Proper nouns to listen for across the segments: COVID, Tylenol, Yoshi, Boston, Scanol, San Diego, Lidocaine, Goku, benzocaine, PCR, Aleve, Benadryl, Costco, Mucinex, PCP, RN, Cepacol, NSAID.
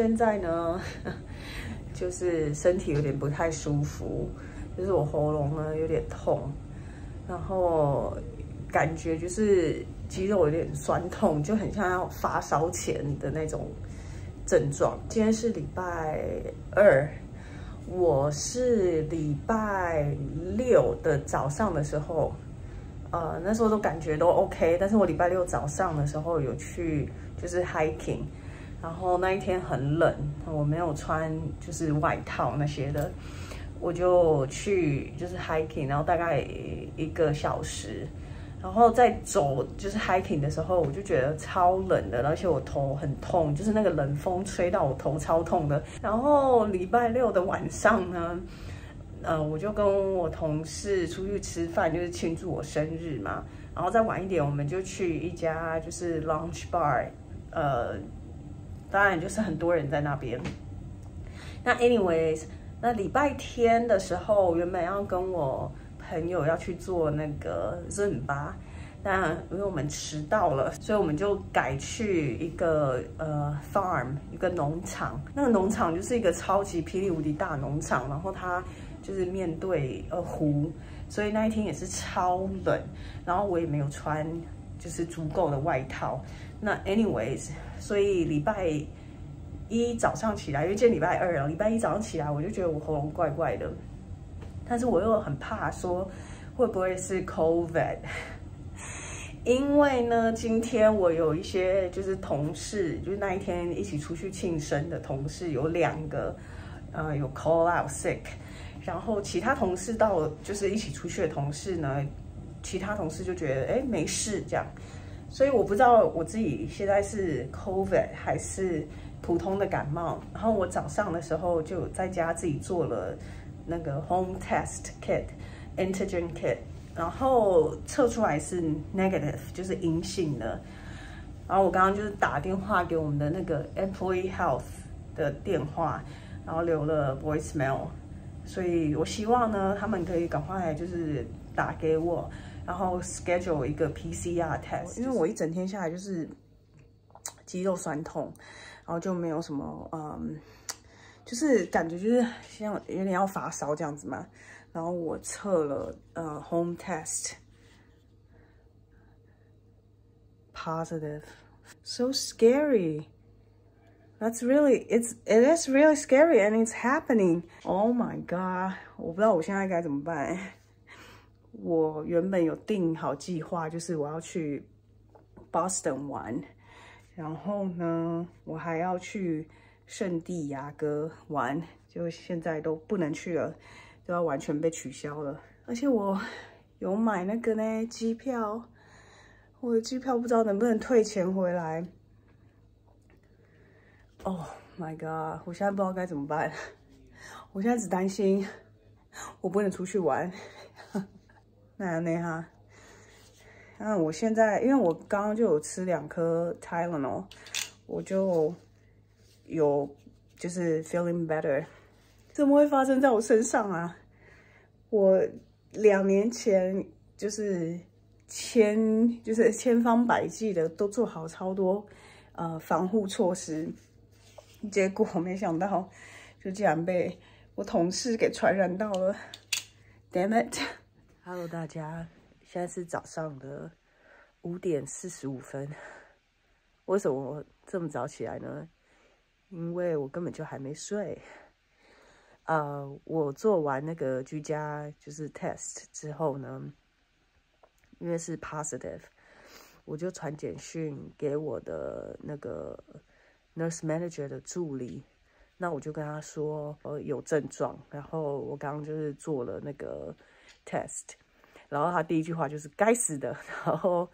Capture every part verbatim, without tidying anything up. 现在呢，就是身体有点不太舒服，就是我喉咙呢有点痛，然后感觉就是肌肉有点酸痛，就很像要发烧前的那种症状。今天是礼拜二，我是礼拜六的早上的时候。 呃，那时候都感觉都 OK， 但是我礼拜六早上的时候有去就是 hiking， 然后那一天很冷，我没有穿就是外套那些的，我就去就是 hiking， 然后大概一个小时，然后在走就是 hiking 的时候，我就觉得超冷的，而且我头很痛，就是那个冷风吹到我头超痛的。然后礼拜六的晚上呢。 呃，我就跟我同事出去吃饭，就是庆祝我生日嘛。然后再晚一点，我们就去一家就是 lunch bar， 呃，当然就是很多人在那边。那 anyways， 那礼拜天的时候，原本要跟我朋友要去做那个 Zumba， 那因为我们迟到了，所以我们就改去一个呃 farm， 一个农场。那个农场就是一个超级霹雳无敌大农场，然后它。 就是面对呃湖，所以那一天也是超冷，然后我也没有穿就是足够的外套。那 anyways， 所以礼拜一早上起来，因为今天礼拜二啊，礼拜一早上起来我就觉得我喉咙怪怪的，但是我又很怕说会不会是 COVID， 因为呢，今天我有一些就是同事，就是那一天一起出去庆生的同事有两个，呃，有 call out sick。 然后其他同事到就是一起出去的同事呢，其他同事就觉得哎没事这样，所以我不知道我自己现在是 COVID 还是普通的感冒。然后我早上的时候就在家自己做了那个 home test kit、antigen kit， 然后测出来是 negative， 就是阴性的。然后我刚刚就是打电话给我们的那个 employee health 的电话，然后留了 voicemail。 所以我希望呢，他们可以赶快就是打给我，然后 schedule 一个 P C R test， 因为我一整天下来就是肌肉酸痛，然后就没有什么嗯，就是感觉就是像有点要发烧这样子嘛。然后我测了呃 home test positive， so scary。 That's really, it's, it is really scary and it's happening. Oh my god! 我不知道我现在该怎么办。我原本有定好计划，就是我要去 Boston 玩，然后呢，我还要去圣地亚哥玩，就现在都不能去了，都要完全被取消了。而且我有买那个呢机票，我的机票不知道能不能退钱回来。 Oh my god！ 我现在不知道该怎么办，我现在只担心我不能出去玩。那样那哈，嗯，我现在因为我刚刚就有吃两颗 Tylenol， 我就有就是 feeling better。怎么会发生在我身上啊？我两年前就是千就是千方百计的都做好超多呃防护措施。 结果没想到，就竟然被我同事给传染到了。Damn it！ Hello， 大家，现在是早上的五点四十五分。为什么我这么早起来呢？因为我根本就还没睡。呃，我做完那个居家就是 test 之后呢，因为是 positive， 我就传简讯给我的那个。 Nurse Manager 的助理，那我就跟他说，呃，有症状，然后我刚刚就是做了那个 test， 然后他第一句话就是该死的，然后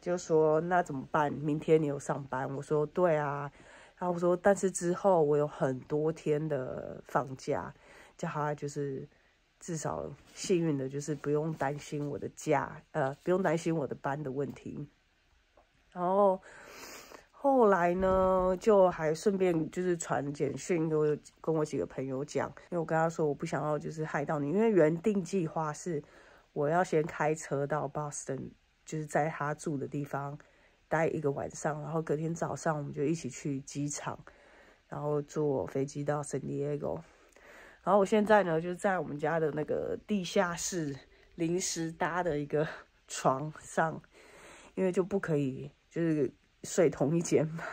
就说那怎么办？明天你有上班？我说对啊，然后我说但是之后我有很多天的放假，叫他就是至少幸运的就是不用担心我的假，呃，不用担心我的班的问题，然后。 后来呢，就还顺便就是传简讯给我，跟我几个朋友讲，因为我跟他说我不想要就是害到你，因为原定计划是我要先开车到 Boston， 就是在他住的地方待一个晚上，然后隔天早上我们就一起去机场，然后坐飞机到 San Diego。然后我现在呢，就在我们家的那个地下室临时搭的一个床上，因为就不可以就是睡同一间嘛，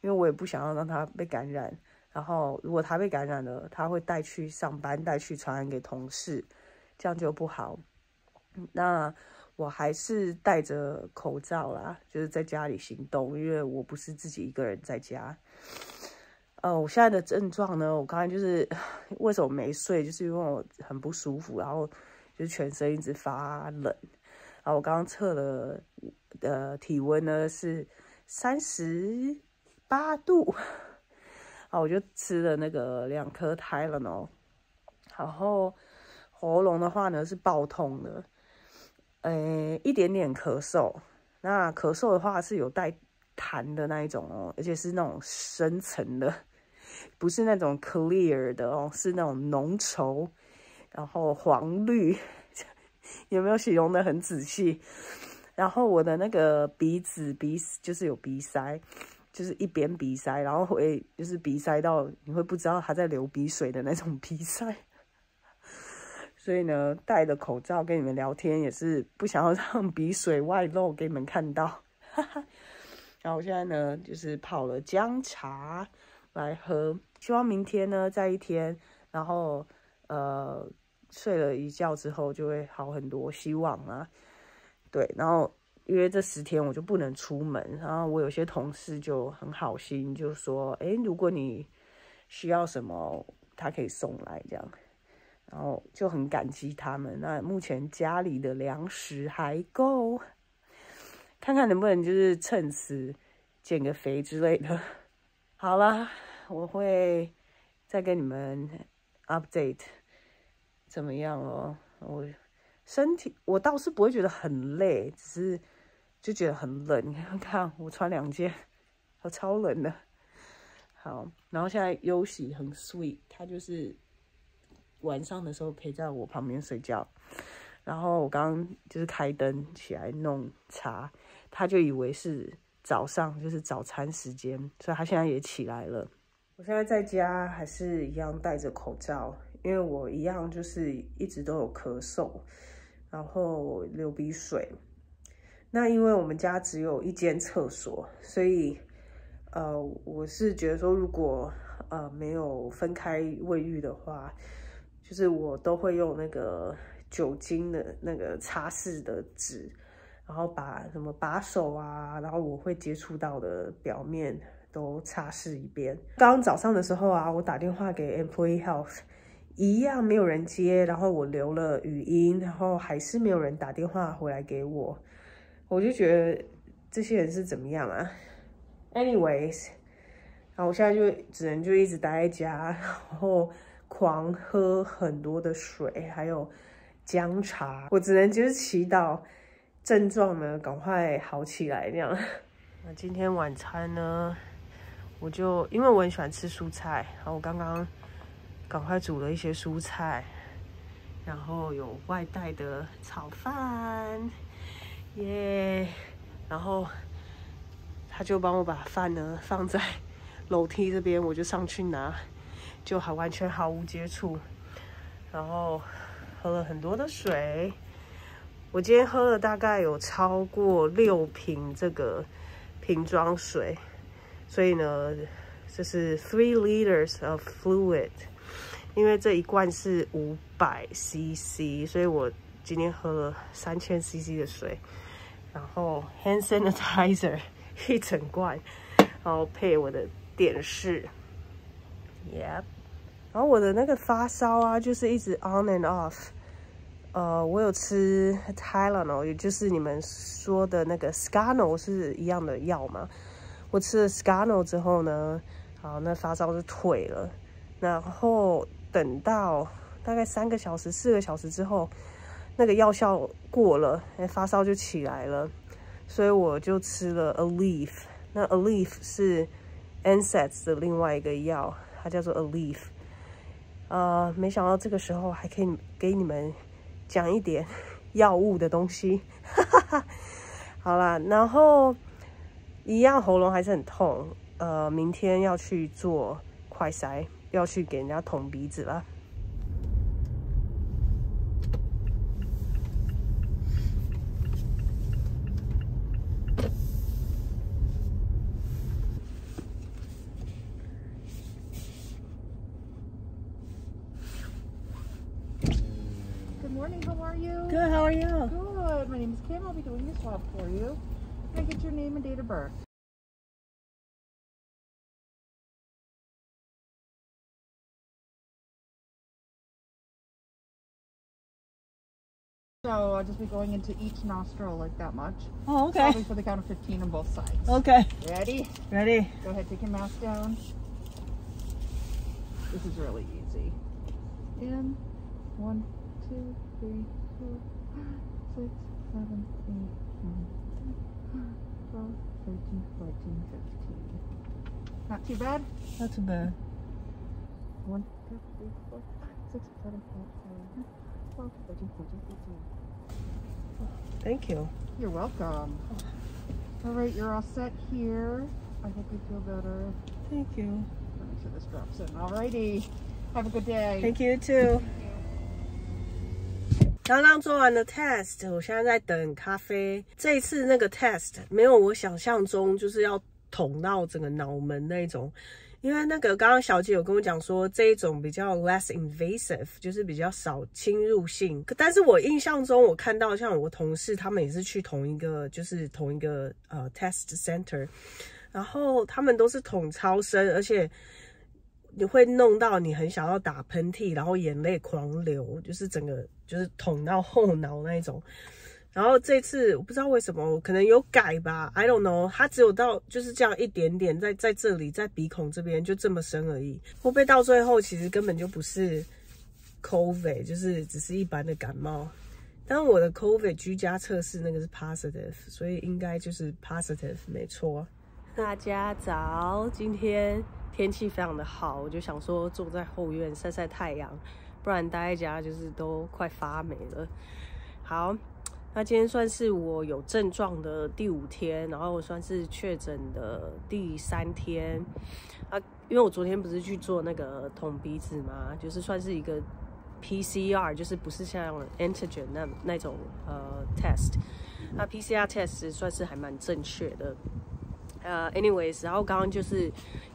因为我也不想要让他被感染。然后如果他被感染了，他会带去上班，带去传染给同事，这样就不好。那我还是戴着口罩啦，就是在家里行动，因为我不是自己一个人在家。呃，我现在的症状呢，我刚才就是为什么没睡，就是因为我很不舒服，然后就是全身一直发冷。然后我刚刚测了，呃，体温呢是三十八度。啊，我就吃了那个两颗 Tylenol， 然后喉咙的话呢是爆痛的，呃，一点点咳嗽。那咳嗽的话是有带痰的那一种哦，而且是那种深层的，不是那种 clear 的哦，是那种浓稠，然后黄绿，有没有形容的很仔细？然后我的那个鼻子鼻就是有鼻塞。就是一边鼻塞，然后会就是鼻塞到你会不知道他在流鼻水的那种鼻塞，所以呢，戴着口罩跟你们聊天也是不想要让鼻水外露给你们看到。然后我现在呢，就是泡了姜茶来喝，希望明天呢再一天，然后呃睡了一觉之后就会好很多，希望啊，对，然后。因为这十天我就不能出门，然后我有些同事就很好心，就说：“哎，如果你需要什么，他可以送来这样。”然后就很感激他们。那目前家里的粮食还够，看看能不能就是趁此减个肥之类的。好啦，我会再跟你们 update 怎么样哦。我身体我倒是不会觉得很累，只是。就觉得很冷，你看看我穿两件，我超冷的。好，然后现在Yoshi很 sweet， 他就是晚上的时候陪在我旁边睡觉。然后我刚刚就是开灯起来弄茶，他就以为是早上，就是早餐时间，所以他现在也起来了。我现在在家还是一样戴着口罩，因为我一样就是一直都有咳嗽，然后流鼻水。那因为我们家只有一间厕所，所以，呃，我是觉得说，如果呃没有分开卫浴的话，就是我都会用那个酒精的那个擦拭的纸，然后把什么把手啊，然后我会接触到的表面都擦拭一遍。刚刚早上的时候啊，我打电话给 Employee Health， 一样没有人接，然后我留了语音，然后还是没有人打电话回来给我。我就觉得这些人是怎么样啊 ？Anyways， 然后我现在就只能就一直待在家，然后狂喝很多的水，还有姜茶。我只能就是祈祷症状呢赶快好起来那样。那今天晚餐呢，我就因为我很喜欢吃蔬菜，然后我刚刚赶快煮了一些蔬菜，然后有外带的炒饭。耶、yeah ！然后他就帮我把饭呢放在楼梯这边，我就上去拿，就还完全毫无接触。然后喝了很多的水，我今天喝了大概有超过六瓶这个瓶装水，所以呢，这是 three liters of fluid， 因为这一罐是五百 C C， 所以我。今天喝了三千 C C 的水，然后 hand sanitizer 一整罐，然后配我的电视 ，Yep。然后我的那个发烧啊，就是一直 on and off。呃，我有吃 Tylenol， 也就是你们说的那个 Scanol 是一样的药嘛。我吃了 Scanol 之后呢，好，那发烧就退了。然后等到大概三个小时、四个小时之后。那个药效过了，哎，发烧就起来了，所以我就吃了 Aleve。那 Aleve 是 N S A I D 的另外一个药，它叫做 Aleve。呃，没想到这个时候还可以给你们讲一点药物的东西，哈哈哈。好啦，然后一样喉咙还是很痛，呃，明天要去做快筛，要去给人家捅鼻子了。Good morning, how are you? Good, how are you? Good, my name is Kim. I'll be doing your swab for you. Can I get your name and date of birth? So I'll just be going into each nostril like that much. Oh, okay. Probably for the count of fifteen on both sides. Okay. Ready? Ready. Go ahead, take your mask down. This is really easy. In, one, two, three, four, six, seven, eight, nine, ten, twelve, thirteen, fourteen, fifteen. Not too bad? Not too bad. One, two, three, four, six, seven, eight, nine. Thank you. You're welcome. All right, you're all set here. I hope you feel better. Thank you. Make sure this drops in. All righty. Have a good day. Thank you too. 刚刚做完了 test， 我现在在等咖啡。这一次那个 test 没有我想象中就是要捅到整个脑门那种。 因为那个刚刚小姐有跟我讲说，这一种比较 less invasive， 就是比较少侵入性。但是我印象中，我看到像我同事他们也是去同一个，就是同一个呃 test center， 然后他们都是捅超深，而且你会弄到你很想要打喷嚏，然后眼泪狂流，就是整个就是捅到后脑那一种。 然后这次我不知道为什么，可能有改吧 ，I don't know。它只有到就是这样一点点，在在这里，在鼻孔这边就这么深而已。会不会到最后其实根本就不是 COVID， 就是只是一般的感冒？但我的 COVID 居家测试那个是 positive， 所以应该就是 positive 没错。大家早，今天天气非常的好，我就想说坐在后院晒晒太阳，不然待在家就是都快发霉了。好。 那今天算是我有症状的第五天，然后我算是确诊的第三天啊，因为我昨天不是去做那个捅鼻子嘛，就是算是一个 P C R， 就是不是像 antigen 那那种呃 test， 那 P C R test 算是还蛮正确的。呃 ，anyways， 然后刚刚就是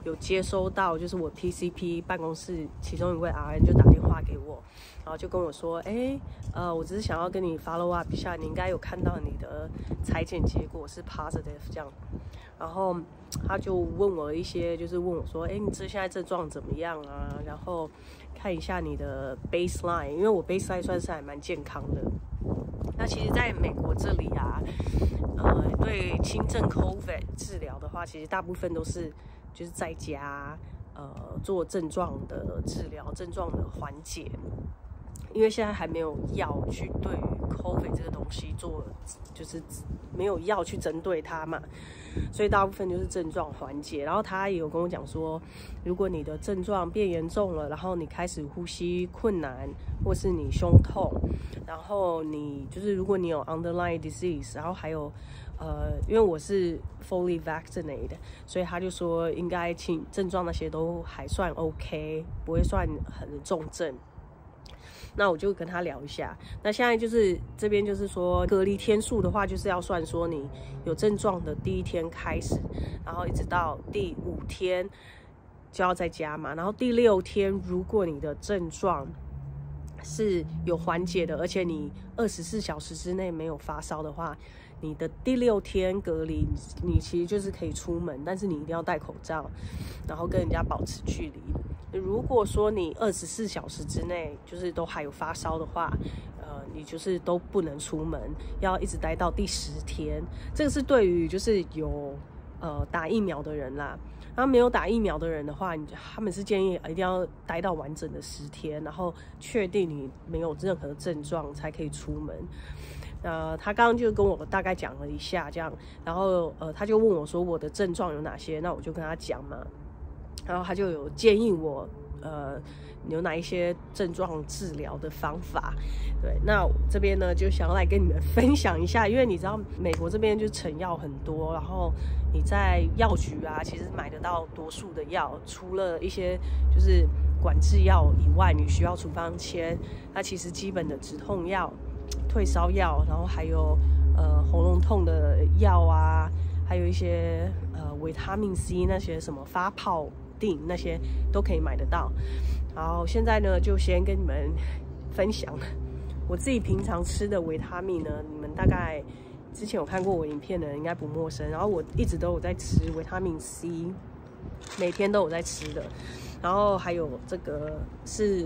有接收到，就是我 P C P 办公室其中一位 R N 就打电话给我。 然后就跟我说，哎，呃，我只是想要跟你 follow up 一下，你应该有看到你的裁剪结果是 positive 这样。然后他就问我一些，就是问我说，哎，你这现在症状怎么样啊？然后看一下你的 baseline， 因为我 baseline 算是还蛮健康的。那其实在美国这里啊，呃，对轻症 COVID 治疗的话，其实大部分都是就是在家呃做症状的治疗，症状的缓解。 因为现在还没有药去对于 COVID 这个东西做，就是没有药去针对它嘛，所以大部分就是症状缓解。然后他也有跟我讲说，如果你的症状变严重了，然后你开始呼吸困难，或是你胸痛，然后你就是如果你有 underlying disease， 然后还有呃，因为我是 fully vaccinated， 所以他就说应该轻症状那些都还算 OK， 不会算很重症。 那我就跟他聊一下。那现在就是这边就是说，隔离天数的话，就是要算说你有症状的第一天开始，然后一直到第五天就要在家嘛。然后第六天，如果你的症状是有缓解的，而且你二十四小时之内没有发烧的话，你的第六天隔离，你其实就是可以出门，但是你一定要戴口罩，然后跟人家保持距离。 如果说你二十四小时之内就是都还有发烧的话，呃，你就是都不能出门，要一直待到第十天。这个是对于就是有呃打疫苗的人啦，然后没有打疫苗的人的话，他们是建议一定要待到完整的十天，然后确定你没有任何症状才可以出门。 呃，他刚刚就跟我大概讲了一下这样，然后呃，他就问我说我的症状有哪些，那我就跟他讲嘛。 然后他就有建议我，呃有哪一些症状治疗的方法。对，那这边呢就想要来跟你们分享一下，因为你知道美国这边就成药很多，然后你在药局啊其实买得到多数的药，除了一些就是管制药以外，你需要处方签。那其实基本的止痛药、退烧药，然后还有呃喉咙痛的药啊，还有一些呃维他命 C 那些什么发泡定那些都可以买得到。然后现在呢，就先跟你们分享我自己平常吃的维他命呢，你们大概之前有看过我影片的人应该不陌生。然后我一直都有在吃维他命 C， 每天都有在吃的。然后还有这个是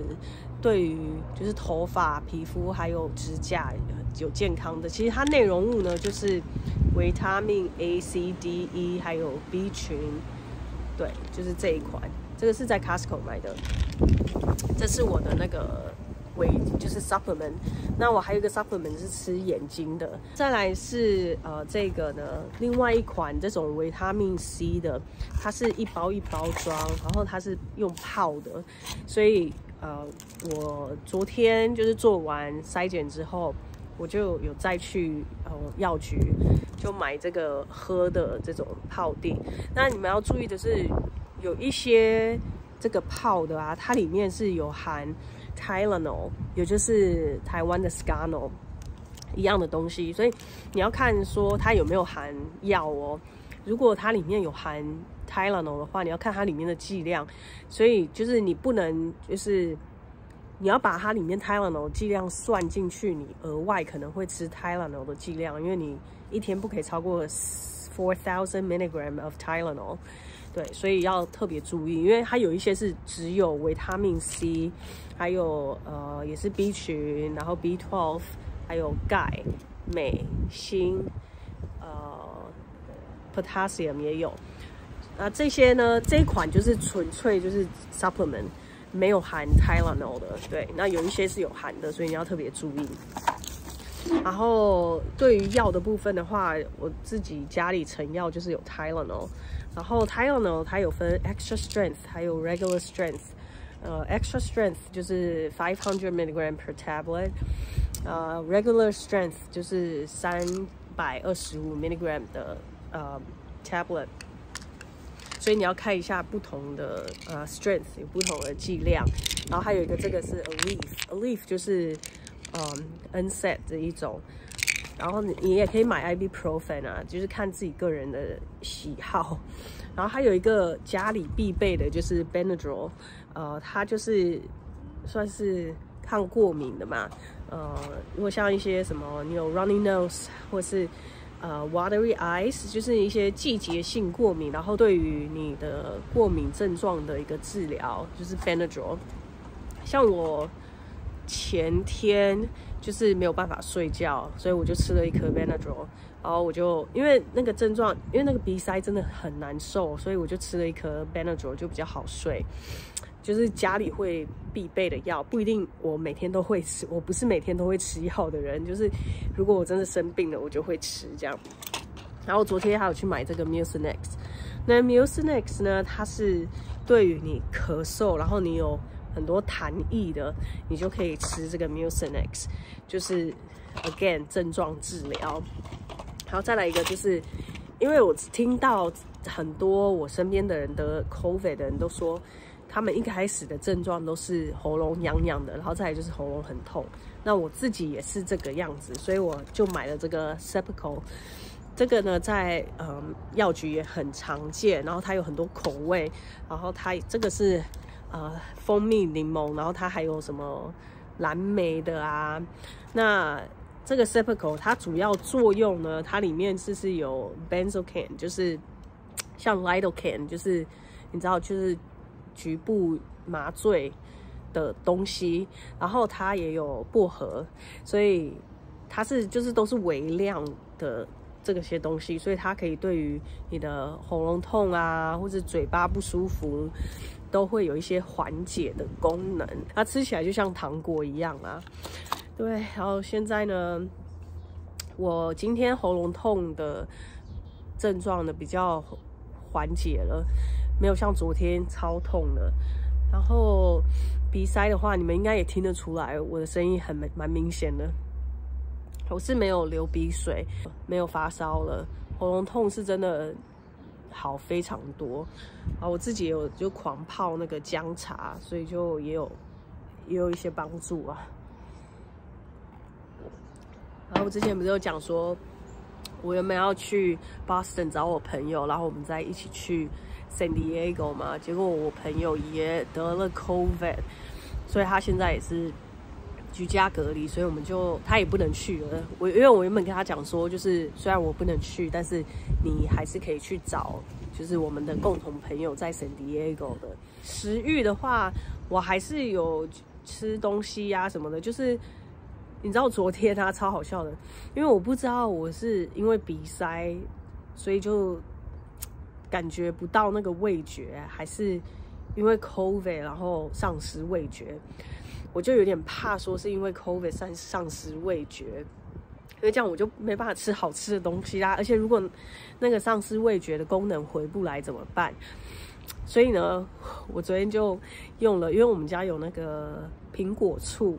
对于就是头发、皮肤还有指甲有健康的。其实它内容物呢就是维他命 A、C、D、E 还有 B 群，对，就是这一款。这个是在 Costco 买的，这是我的那个维就是 supplement。那我还有一个 supplement 是吃眼睛的。再来是呃这个呢，另外一款这种维他命 C 的，它是一包一包装，然后它是用泡的，所以呃我昨天就是做完筛检之后，我就有再去呃药局就买这个喝的这种泡锭。那你们要注意的是，有一些这个泡的啊，它里面是有含 Tylenol， 也就是台湾的 Scanol 一样的东西，所以你要看说它有没有含药哦。如果它里面有含 Tylenol 的话，你要看它里面的剂量，所以就是你不能就是你要把它里面 Tylenol 剂量算进去，你额外可能会吃 Tylenol 的剂量，因为你一天不可以超过 four thousand milligram of Tylenol。对，所以要特别注意，因为它有一些是只有维他命 C， 还有呃也是 B 群，然后 B twelve， 还有钙、镁、锌，呃 ，potassium 也有。那这些呢，这一款就是纯粹就是 supplement， 没有含 Tylenol 的。对，那有一些是有含的，所以你要特别注意。然后对于药的部分的话，我自己家里成药就是有 Tylenol， 然后 Tylenol 它有分 extra strength 还有 regular strength， 呃 extra strength 就是five hundred milligram per tablet， 呃 regular strength 就是three hundred twenty-five milligram 的呃 tablet， 所以你要看一下不同的呃 strength 有不同的剂量。然后还有一个这个是 Aleve，Aleve 就是嗯 ，N S A I D 的一种，然后你也可以买 ibuprofen 啊，就是看自己个人的喜好。然后还有一个家里必备的就是 Benadryl， 呃，它就是算是抗过敏的嘛。呃，如果像一些什么你有 runny nose 或是呃 watery eyes， 就是一些季节性过敏，然后对于你的过敏症状的一个治疗就是 Benadryl。像我前天就是没有办法睡觉，所以我就吃了一颗 Benadryl， 然后我就因为那个症状，因为那个鼻塞真的很难受，所以我就吃了一颗 Benadryl 就比较好睡。就是家里会必备的药，不一定我每天都会吃，我不是每天都会吃药的人，就是如果我真的生病了，我就会吃这样。然后昨天还有去买这个 Mucinex， 那 Mucinex 呢，它是对于你咳嗽，然后你有很多痰液的，你就可以吃这个 Mucinex， 就是 again 症状治疗。然后再来一个，就是因为我听到很多我身边的人得 COVID 的人都说，他们一开始的症状都是喉咙痒痒的，然后再来就是喉咙很痛。那我自己也是这个样子，所以我就买了这个 Cepacol。这个呢，在嗯药局也很常见，然后它有很多口味，然后它这个是呃，蜂蜜柠檬，然后它还有什么蓝莓的啊？那这个 Cepacol 它主要作用呢，它里面是是有 benzocaine， 就是像 Lidocaine， 就是你知道，就是局部麻醉的东西，然后它也有薄荷，所以它是就是都是微量的这些东西，所以它可以对于你的喉咙痛啊，或者嘴巴不舒服，都会有一些缓解的功能。它吃起来就像糖果一样啊。对，然后现在呢，我今天喉咙痛的症状呢比较缓解了，没有像昨天超痛了。然后鼻塞的话，你们应该也听得出来，我的声音很蛮明显的。我是没有流鼻水，没有发烧了，喉咙痛是真的好非常多啊！我自己也有就狂泡那个姜茶，所以就也有也有一些帮助啊。然后我之前不是有讲说，我原本要去 Boston 找我朋友，然后我们再一起去 San Diego 嘛，结果我朋友也得了 COVID， 所以他现在也是居家隔离，所以我们就他也不能去了。我因为我原本跟他讲说，就是虽然我不能去，但是你还是可以去找，就是我们的共同朋友在 San Diego 的。食欲的话，我还是有吃东西呀、啊、什么的，就是你知道昨天啊超好笑的，因为我不知道我是因为鼻塞，所以就感觉不到那个味觉，还是因为 COVID 然后丧失味觉。我就有点怕，说是因为 COVID 丧丧失味觉，因为这样我就没办法吃好吃的东西啦。而且如果那个丧失味觉的功能回不来怎么办？所以呢，我昨天就用了，因为我们家有那个苹果醋，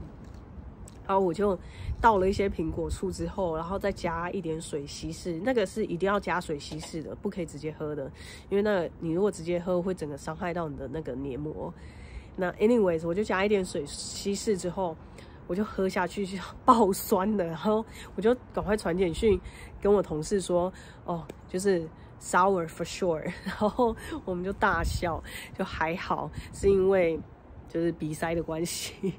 然后我就倒了一些苹果醋之后，然后再加一点水稀释，那个是一定要加水稀释的，不可以直接喝的，因为那个你如果直接喝会整个伤害到你的那个黏膜。那 anyways， 我就加一点水稀释之后，我就喝下去，爆酸的。然后我就赶快传简讯跟我同事说，哦，就是 sour for sure。然后我们就大笑，就还好，是因为就是鼻塞的关系，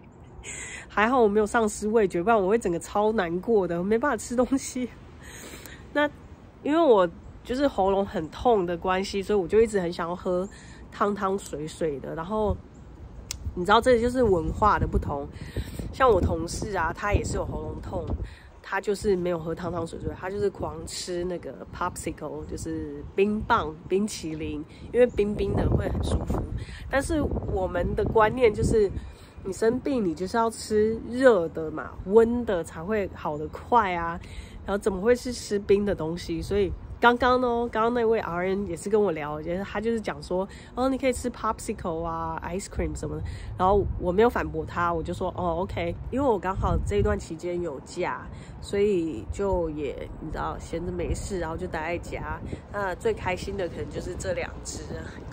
还好我没有丧失味觉，不然我会整个超难过的，我没办法吃东西。那因为我就是喉咙很痛的关系，所以我就一直很想要喝汤汤水水的，然后。你知道，这就是文化的不同。像我同事啊，他也是有喉咙痛，他就是没有喝汤汤水水，他就是狂吃那个 popsicle， 就是冰棒、冰淇淋，因为冰冰的会很舒服。但是我们的观念就是，你生病你就是要吃热的嘛，温的才会好得快啊。然后怎么会是吃冰的东西？所以。刚刚呢，刚刚那位 R N 也是跟我聊，就是他就是讲说，哦，你可以吃 popsicle 啊 ，ice cream 什么的。然后我没有反驳他，我就说，哦 ，OK， 因为我刚好这一段期间有假，所以就也你知道闲着没事，然后就待在家。那最开心的可能就是这两只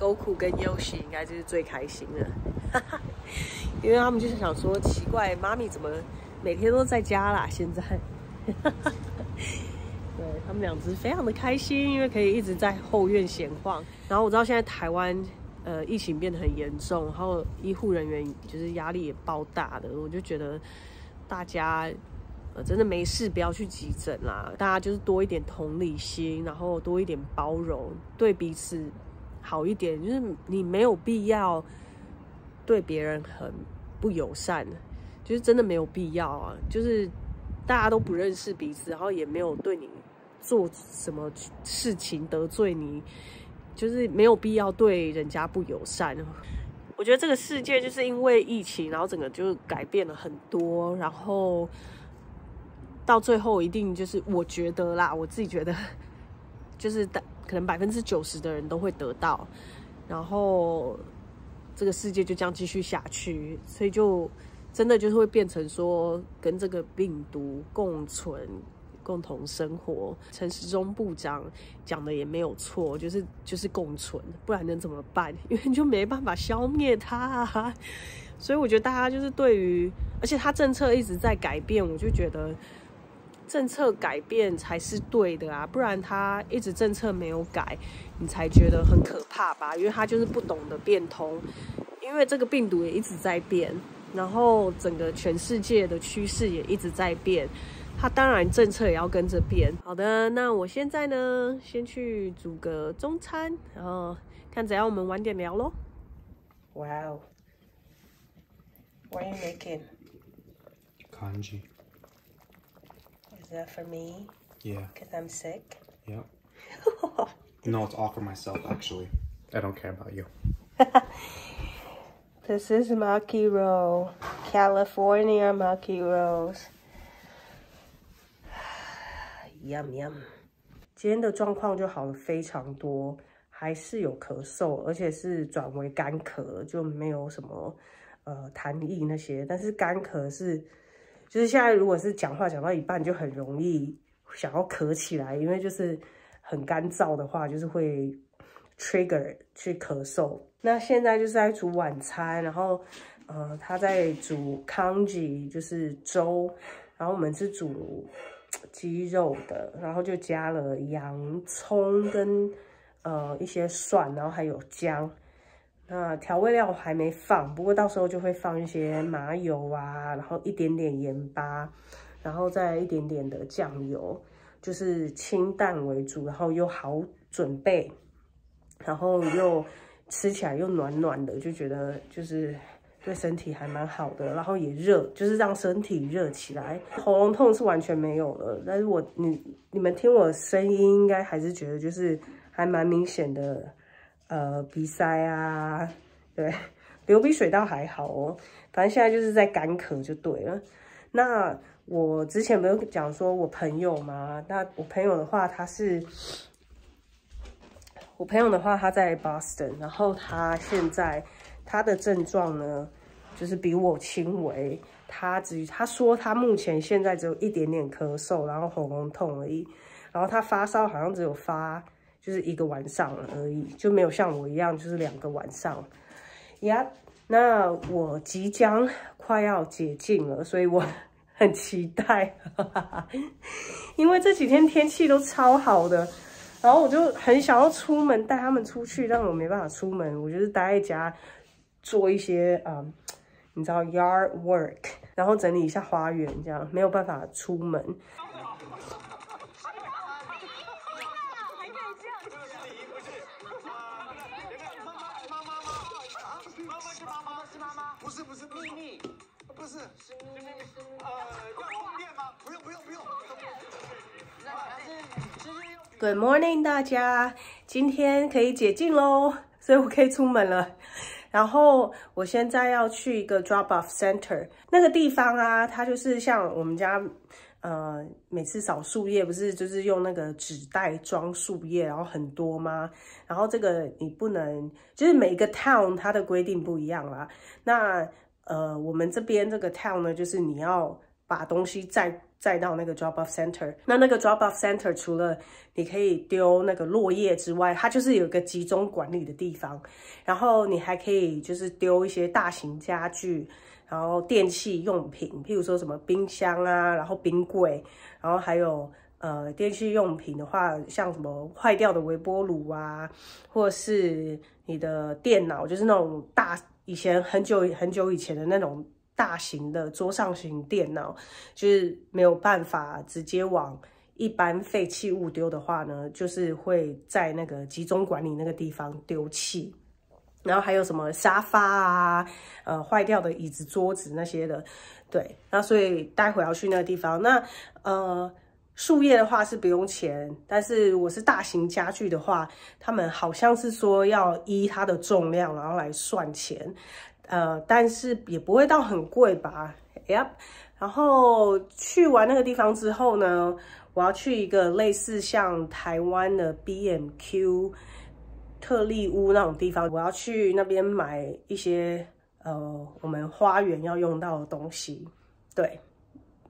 ，Goku 跟 Yoshi 应该就是最开心的，因为他们就是想说，奇怪，妈咪怎么每天都在家啦？现在。对，他们两只非常的开心，因为可以一直在后院闲晃。然后我知道现在台湾，呃，疫情变得很严重，然后医护人员就是压力也爆大的。我就觉得大家，呃，真的没事不要去急诊啦，大家就是多一点同理心，然后多一点包容，对彼此好一点。就是你没有必要对别人很不友善，就是真的没有必要啊。就是大家都不认识彼此，然后也没有对你。做什么事情得罪你，就是没有必要对人家不友善。我觉得这个世界就是因为疫情，然后整个就改变了很多，然后到最后一定就是我觉得啦，我自己觉得就是可能百分之九十的人都会得到，然后这个世界就这样继续下去，所以就真的就是会变成说跟这个病毒共存。共同生活，陈时中部长讲的也没有错，就是就是共存，不然能怎么办？因为就没办法消灭它啊。所以我觉得大家就是对于，而且他政策一直在改变，我就觉得政策改变才是对的啊，不然他一直政策没有改，你才觉得很可怕吧？因为他就是不懂得变通，因为这个病毒也一直在变，然后整个全世界的趋势也一直在变。他当然政策也要跟着变。好的，那我现在呢，先去煮个中餐，然后看怎样我们晚点聊咯。Wow, what are you making? Kanji. Is that for me? Yeah. Because I'm sick. Yeah. No, it's all for myself actually. I don't care about you. This is maki roll, California maki rolls.Yum yum， 今天的状况就好了非常多，还是有咳嗽，而且是转为干咳，就没有什么呃痰液那些。但是干咳是，就是现在如果是讲话讲到一半，就很容易想要咳起来，因为就是很干燥的话，就是会 trigger 去咳嗽。那现在就是在煮晚餐，然后呃他在煮 congee 就是粥，然后我们是煮 鸡肉的，然后就加了洋葱跟呃一些蒜，然后还有姜。那调味料还没放，不过到时候就会放一些麻油啊，然后一点点盐巴，然后再一点点的酱油，就是清淡为主，然后又好准备，然后又吃起来又暖暖的，就觉得就是 对身体还蛮好的，然后也热，就是让身体热起来。喉咙痛是完全没有了，但是我你你们听我声音，应该还是觉得就是还蛮明显的，呃，鼻塞啊，对，流鼻水倒还好哦。反正现在就是在干咳就对了。那我之前不是讲说我朋友吗？那我朋友的话，他是我朋友的话，他在 Boston， 然后他现在 他的症状呢，就是比我轻微。他只他说他目前现在只有一点点咳嗽，然后喉咙痛而已。然后他发烧好像只有发就是一个晚上而已，就没有像我一样就是两个晚上。呀、yeah ，那我即将快要解禁了，所以我很期待，因为这几天天气都超好的，然后我就很想要出门带他们出去，但我没办法出门，我就是待在家 做一些嗯，你知道 yard work， 然后整理一下花园，这样没有办法出门。不是不是秘密，不是是秘密，呃，要充电吗？不用不用不用。Good morning， 大家，今天可以解禁喽，所以我可以出门了。 然后我现在要去一个 drop off center， 那个地方啊，它就是像我们家，呃，每次扫树叶不是就是用那个纸袋装树叶，然后很多吗？然后这个你不能，就是每一个 town 它的规定不一样啦。那呃，我们这边这个 town 呢，就是你要把东西再再到那个 drop off center。那那个 drop off center 除了你可以丢那个落叶之外，它就是有一个集中管理的地方。然后你还可以就是丢一些大型家具，然后电器用品，譬如说什么冰箱啊，然后冰柜，然后还有呃电器用品的话，像什么坏掉的微波炉啊，或者是你的电脑，就是那种大以前很久很久以前的那种 大型的桌上型电脑，就是没有办法直接往一般废弃物丢的话呢，就是会在那个集中管理那个地方丢弃。然后还有什么沙发啊，呃，坏掉的椅子、桌子那些的，对。那所以待会要去那个地方。那呃，树叶的话是不用钱，但是如果是大型家具的话，他们好像是说要依它的重量然后来算钱。 呃，但是也不会到很贵吧 ，Yep。然后去完那个地方之后呢，我要去一个类似像台湾的 B M Q 特力屋那种地方，我要去那边买一些呃我们花园要用到的东西，对。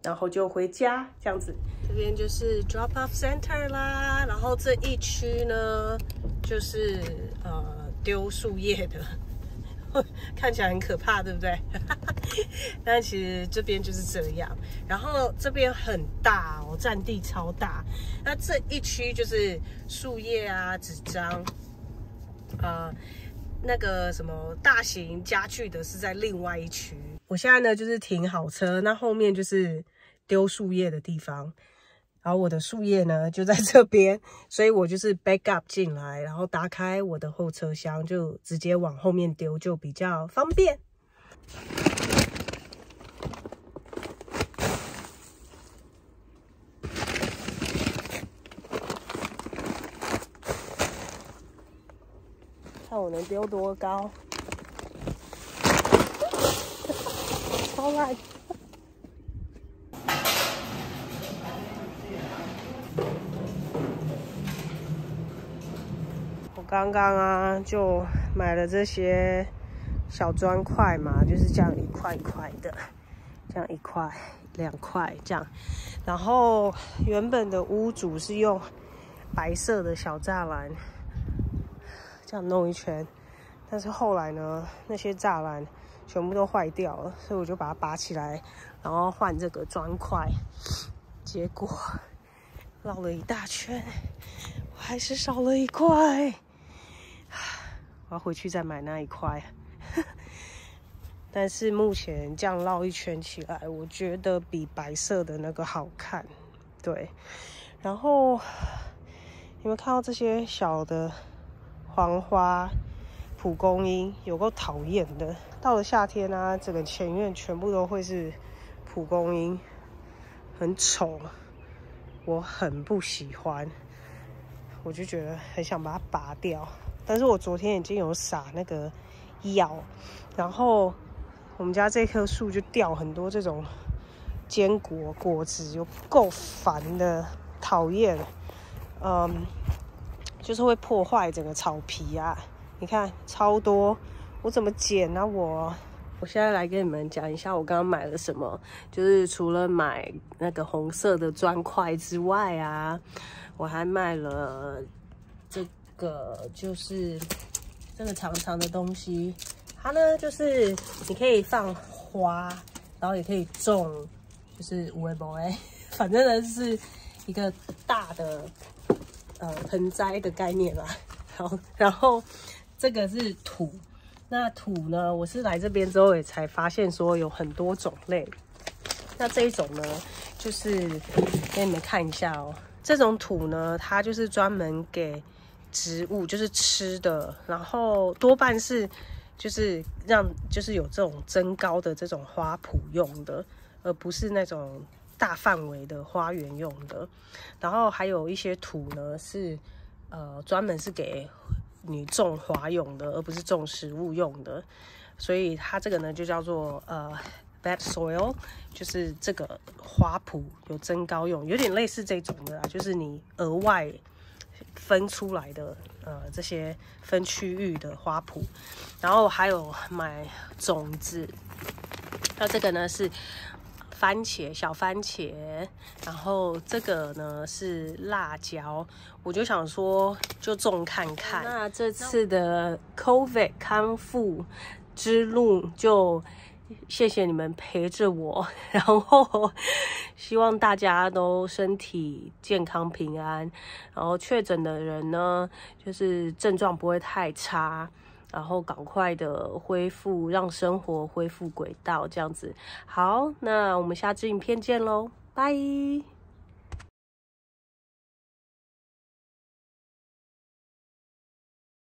然后就回家这样子。这边就是 drop off center 啦，然后这一区呢就是呃丢树叶的。 看起来很可怕，对不对？但其实这边就是这样。然后这边很大哦，占地超大。那这一区就是树叶啊、纸张，呃，那个什么大型家具的是在另外一区。我现在呢就是停好车，那后面就是丢树叶的地方。然后我的树叶呢就在这边，所以我就是 back up 进来，然后打开我的后车厢，就直接往后面丢，就比较方便。看我能丢多高，超烂。 我刚刚啊就买了这些小砖块嘛，就是这样一块一块的，这样一块两块这样。然后原本的屋主是用白色的小栅栏这样弄一圈，但是后来呢，那些栅栏全部都坏掉了，所以我就把它拔起来，然后换这个砖块。结果绕了一大圈，我还是少了一块，我要回去再买那一块。但是目前这样绕一圈起来，我觉得比白色的那个好看。对，然后你们看到这些小的黄花、蒲公英，有够讨厌的。到了夏天啊，整个前院全部都会是蒲公英，很丑，我很不喜欢，我就觉得很想把它拔掉。但是我昨天已经有撒那个药，然后我们家这棵树就掉很多这种坚果果子，有够烦的，讨厌。嗯，就是会破坏整个草皮啊，你看超多，我怎么剪啊我？我现在来跟你们讲一下我刚刚买了什么，就是除了买那个红色的砖块之外啊，我还买了这个，就是这个长长的东西，它呢就是你可以放花，然后也可以种，就是无为不为，反正呢是一个大的呃盆栽的概念啦。然后，然后这个是土。那土呢？我是来这边之后也才发现说有很多种类。那这一种呢，就是给你们看一下哦。这种土呢，它就是专门给植物，就是吃的，然后多半是就是让就是有这种增高的这种花圃用的，而不是那种大范围的花园用的。然后还有一些土呢，是呃专门是给你种花用的，而不是种食物用的，所以它这个呢就叫做呃 bed soil， 就是这个花圃有增高用，有点类似这种的啦，就是你额外分出来的呃这些分区域的花圃。然后还有买种子，那这个呢是番茄，小番茄，然后这个呢是辣椒，我就想说就种看看。那这次的 COVID 康复之路就谢谢你们陪着我，然后希望大家都身体健康平安，然后确诊的人呢就是症状不会太差，然后赶快的恢复，让生活恢复轨道，这样子。好，那我们下支影片见咯，拜。